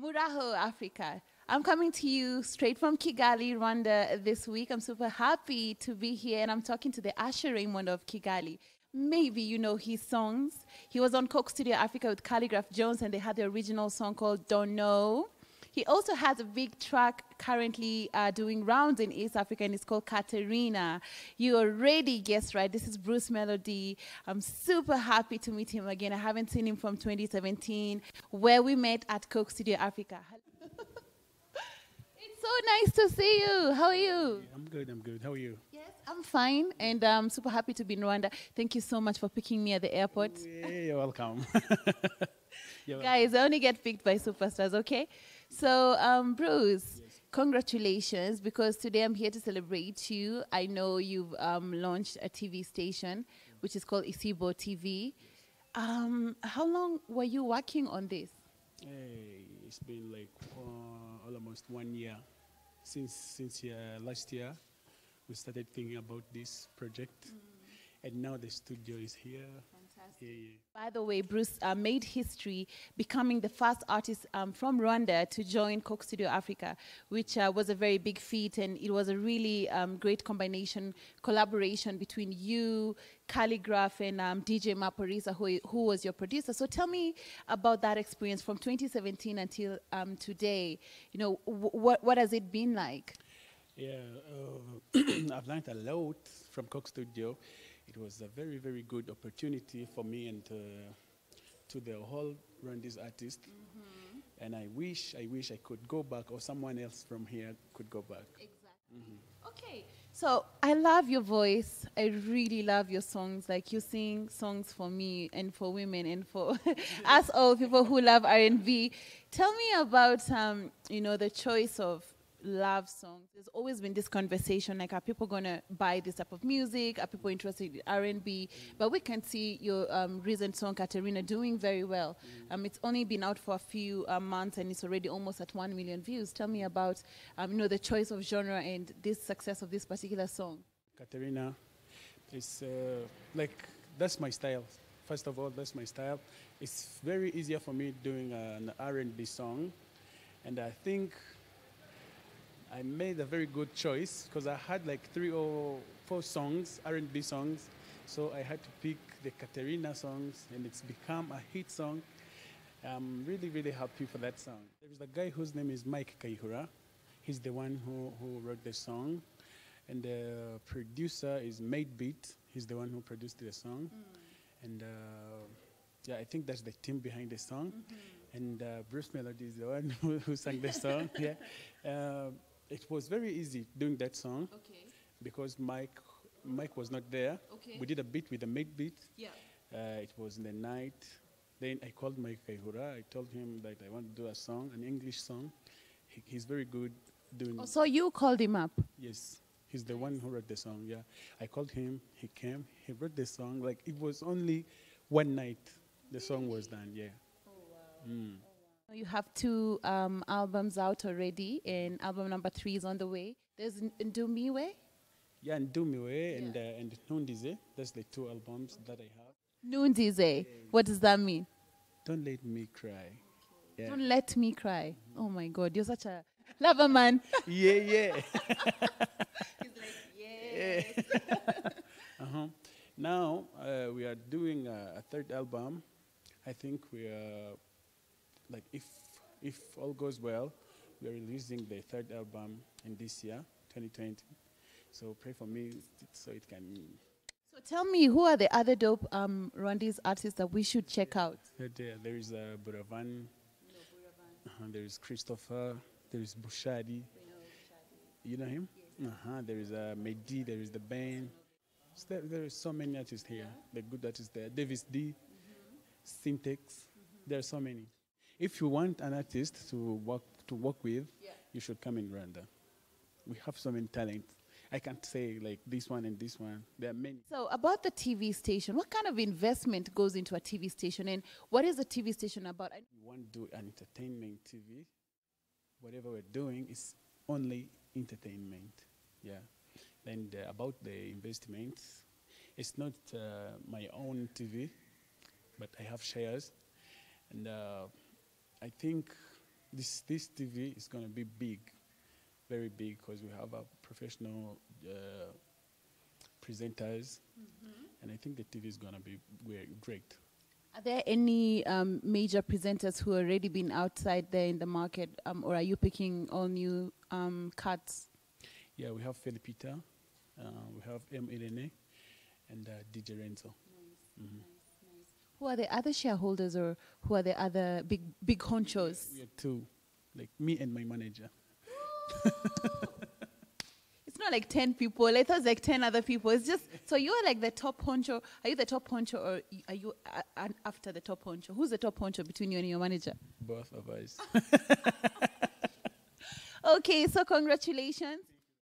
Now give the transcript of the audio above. Muraho, Africa. I'm coming to you straight from Kigali, Rwanda this week. I'm super happy to be here, and I'm talking to the Asher Raymond of Kigali. Maybe you know his songs. He was on Coke Studio Africa with Calligraph Jones, and they had the original song called Don't Know. He also has a big track currently doing rounds in East Africa, and it's called Katerina. You already guessed right. This is Bruce Melodie. I'm super happy to meet him again. I haven't seen him from 2017, where we met at Coke Studio Africa. It's so nice to see you. How are you? Yeah, I'm good, I'm good. How are you? Yes, I'm fine, and I'm super happy to be in Rwanda. Thank you so much for picking me at the airport. Yeah, you're welcome. You're guys, welcome. I only get picked by superstars, okay? So, Bruce, yes. Congratulations, because today I'm here to celebrate you. I know you've launched a TV station, which is called Isibo TV. Yes. How long were you working on this? Hey, it's been like almost 1 year. Since last year, we started thinking about this project. Mm. And now the studio is here. Yeah, yeah. By the way, Bruce made history becoming the first artist from Rwanda to join Coke Studio Africa, which was a very big feat, and it was a really great collaboration between you, Calligraph, and DJ Maphorisa, who was your producer. So tell me about that experience from 2017 until today. You know, what has it been like? Yeah, I've learned a lot from Coke Studio. It was a very, very good opportunity for me and to the whole Rwandese artist. Mm-hmm. And I wish I could go back, or someone else from here could go back. Exactly. Mm-hmm. Okay. So I love your voice. I really love your songs. Like, you sing songs for me and for women and for us all, people who love R&B. Tell me about, you know, the choice of love songs. There's always been this conversation, like, are people gonna buy this type of music? Are people interested in R&B? Mm. But we can see your recent song, Katerina, doing very well. Mm. It's only been out for a few months, and it's already almost at 1 million views. Tell me about, you know, the choice of genre and this success of this particular song. Katerina, it's like, that's my style. First of all, that's my style. It's very easier for me doing an R&B song, and I think I made a very good choice, because I had like 3 or 4 songs, R&B songs, so I had to pick the Katerina songs, and it's become a hit song. I'm really, really happy for that song. There's a guy whose name is Mike Kayihura. He's the one who wrote the song, and the producer is Made Beat. He's the one who produced the song. Mm. And yeah, I think that's the team behind the song. Mm-hmm. And Bruce Melodie is the one who sang the song. Yeah. It was very easy doing that song, okay, because Mike was not there. Okay. We did a beat with the Made Beat. Yeah. It was in the night. Then I called Mike Kahura. I told him that I want to do a song, an English song. He's very good doing. Oh, so you called him up? Yes. He's the one who wrote the song, yeah. I called him. He came. He wrote the song. Like, it was only 1 night the song was done, yeah. Oh, wow. Mm. You have 2 albums out already, and album number 3 is on the way. There's Ndumiwe. Yeah, Ndumiwe, yeah. And Ntundize. That's the 2 albums, okay, that I have. Ntundize. What does that mean? Don't let me cry. Okay. Yeah. Don't let me cry. Mm-hmm. Oh my God, you're such a lover man. Yeah, yeah. He's like, yes. Yeah. Uh-huh. Now we are doing a 3rd album. I think we are, like, if all goes well, we are releasing the 3rd album in this year, 2020. So pray for me so it can. So tell me, who are the other dope Rwandese artists that we should check out? There is Buravan. No, Buravan. There is Christopher. There is Bushadi. You know him? Yes. There is Made, there is the band. So there are so many artists here. Yeah. The good artists there. Davis D, mm-hmm. Syntax. Mm-hmm. There are so many. If you want an artist to work with, yeah, you should come in Rwanda. We have so many talents. I can't say like this one and this one. There are many. So about the TV station, what kind of investment goes into a TV station, and what is a TV station about? We want to do an entertainment TV. Whatever we're doing is only entertainment. Yeah. And about the investment, it's not my own TV, but I have shares, and I think this TV is going to be big, very big, because we have a professional presenters, and I think the TV is going to be great. Are there any major presenters who already been outside there in the market, or are you picking all new cuts? Yeah, we have Felipita, we have M-Elene, and DJ Renzo. Nice, nice. Who are the other shareholders, or who are the other big honchos? We are two, like me and my manager. It's not like 10 people. I thought it was like 10 other people. It's just, so you are like the top honcho. Are you the top honcho, or are you after the top honcho? Who's the top honcho between you and your manager? Both of us. Okay, so congratulations.